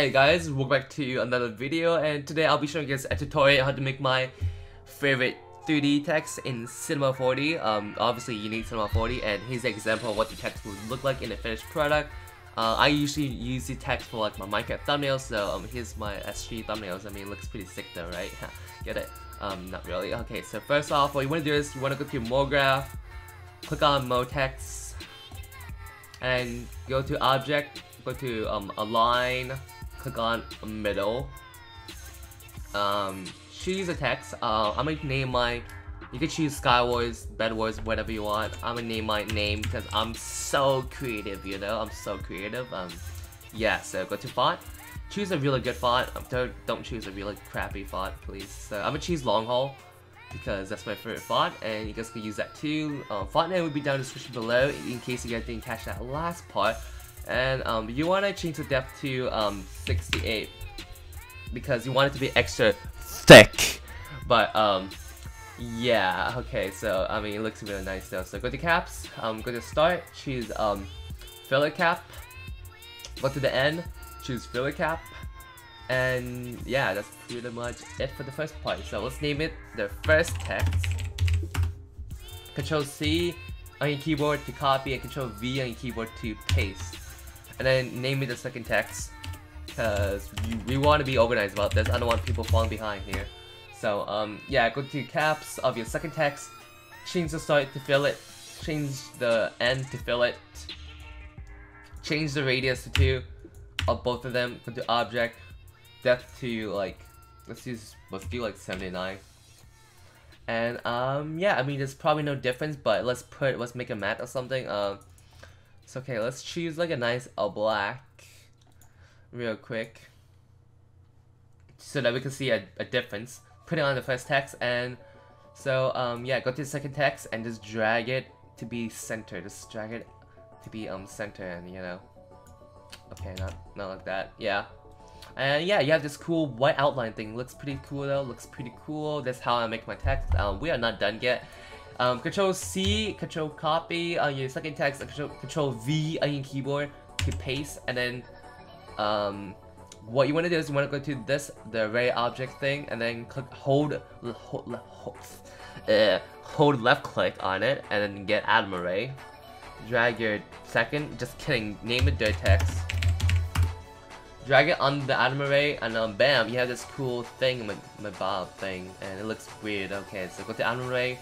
Hey guys, welcome back to another video, and today I'll be showing you guys a tutorial on how to make my favorite 3D text in Cinema 4D. Obviously you need Cinema 4D, and here's an example of what the text would look like in a finished product. I usually use the text for like my Minecraft thumbnails, so here's my SG thumbnails. I mean, it looks pretty sick though, right? Get it? Not really. Okay, so first off, what you want to do is you want to go to MoGraph, click on MoTeX, and go to Object, go to Align. Click on middle, choose a text. I'm gonna name my, you can choose Skywars, Bed Wars, whatever you want. I'm gonna name my name because I'm so creative, you know, I'm so creative. Yeah, so go to font, choose a really good font. Don't choose a really crappy font, please. So I'm gonna choose Long Haul because that's my favorite font, and you guys can use that too. Font name will be down in the description below in case you guys didn't catch that last part. And you want to change the depth to 68 because you want it to be extra thick. But yeah, okay, so I mean, it looks really nice though. So go to caps, go to start, choose filler cap, go to the end, choose filler cap, and yeah, that's pretty much it for the first part. So let's name it the first text. Control C on your keyboard to copy, and Control V on your keyboard to paste. And then name me the second text, because we want to be organized about this. I don't want people falling behind here. So yeah, go to caps of your second text, change the start to fill it, change the end to fill it, change the radius to 2 of both of them, go to object, depth to like, let's do like 79. And yeah, I mean, there's probably no difference, but let's make a mat or something. It's okay, let's choose like a nice black real quick so that we can see a difference. Put it on the first text, and so yeah, go to the second text and just drag it to be centered. Just drag it to be centered, and you know, okay, not like that. Yeah, and yeah, you have this cool white outline thing. Looks pretty cool though, looks pretty cool. That's how I make my text. We are not done yet. Control C, Control copy on your second text, Control V on your keyboard to paste, and then what you want to do is you want to go to the array object thing, and then click hold left click on it, and then get atom array. Drag your second, just kidding, name it dirt text. Drag it on the atom array, and bam, you have this cool thing, my bob thing, and it looks weird. Okay, so go to atom array.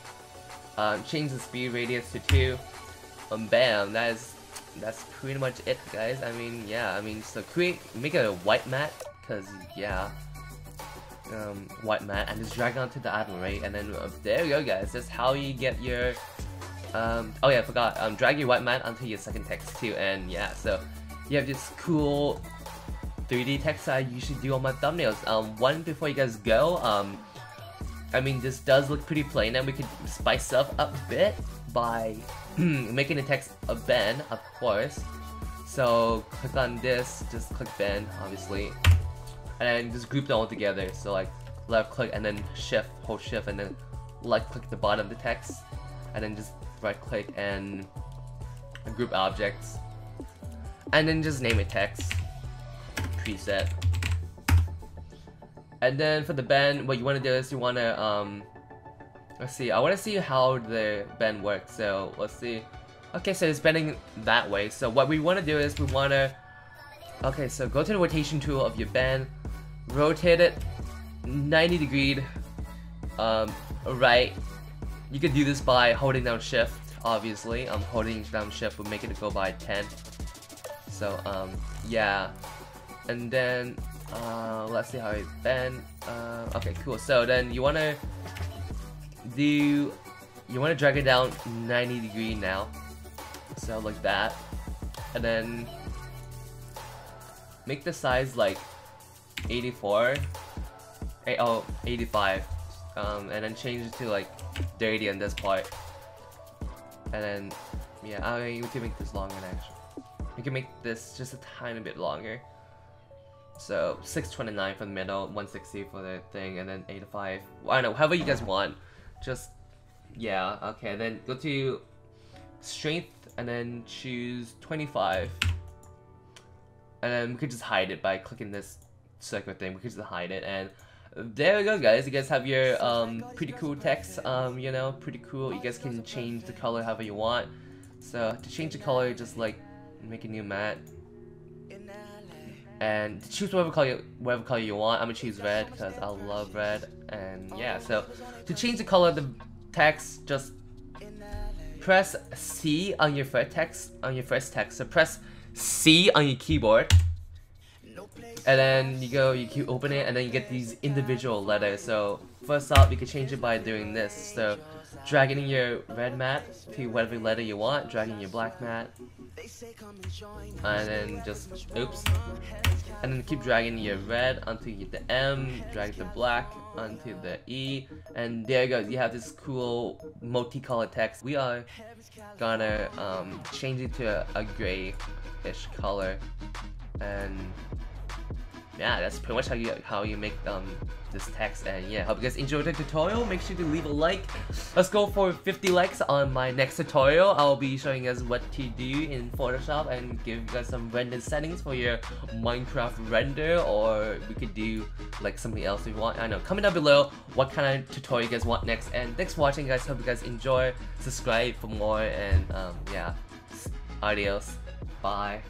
Change the speed radius to 2, bam, that's pretty much it, guys. I mean, yeah, I mean, so make a white mat, cause yeah, white mat, and just drag it onto the atom array, and then there you go, guys. That's how you get your, oh yeah, I forgot, drag your white mat onto your second text too, and yeah, so you have this cool 3D text I usually do on my thumbnails. One before you guys go, I mean, this does look pretty plain, and we could spice up a bit by making the text a bend, of course. So click on this, just click bend, obviously, and just group them all together. So like left click and then shift, hold shift, and then left click the bottom of the text, and then just right click and group objects, and then just name it text preset. And then for the bend, what you want to do is you want to, let's see, I want to see how the bend works, so let's see. Okay, so it's bending that way, so what we want to do is we want to, okay, so go to the rotation tool of your bend, rotate it 90 degrees, right. You could do this by holding down shift, obviously. I'm holding down shift, we'll make it go by 10. So, yeah, and then, let's see how it bends. Okay, cool. So then you want to do, you want to drag it down 90 degrees now, so like that, and then make the size like 85, and then change it to like 30 on this part, and then yeah, I mean, we can make this longer actually. We can make this just a tiny bit longer. So 629 for the middle, 160 for the thing, and then 85. I don't know, however you guys want. Just yeah, okay. Then go to strength and then choose 25, And then we could just hide it by clicking this circular thing. We could just hide it, and there we go, guys. You guys have your pretty cool text. You know, pretty cool. You guys can change the color however you want. So to change the color, just like make a new mat, and choose whatever color you want. I'm gonna choose red because I love red. And yeah, so to change the color of the text, just press C on your first text. So press C on your keyboard, and then you go, you open it, and then you get these individual letters. So first off, you can change it by doing this. So dragging your red mat to whatever letter you want, dragging your black mat, and then just oops, and then keep dragging your red onto the M, drag the black onto the E, and there you go. You have this cool multicolored text. We are gonna change it to a grayish color, and yeah, that's pretty much how you make this text. And yeah, hope you guys enjoyed the tutorial. Make sure to leave a like. Let's go for 50 likes on my next tutorial. I'll be showing you guys what to do in Photoshop and give you guys some render settings for your Minecraft render, or we could do like something else if you want. I don't know. Comment down below what kind of tutorial you guys want next. And thanks for watching, guys. Hope you guys enjoy. Subscribe for more. And yeah, adios. Bye.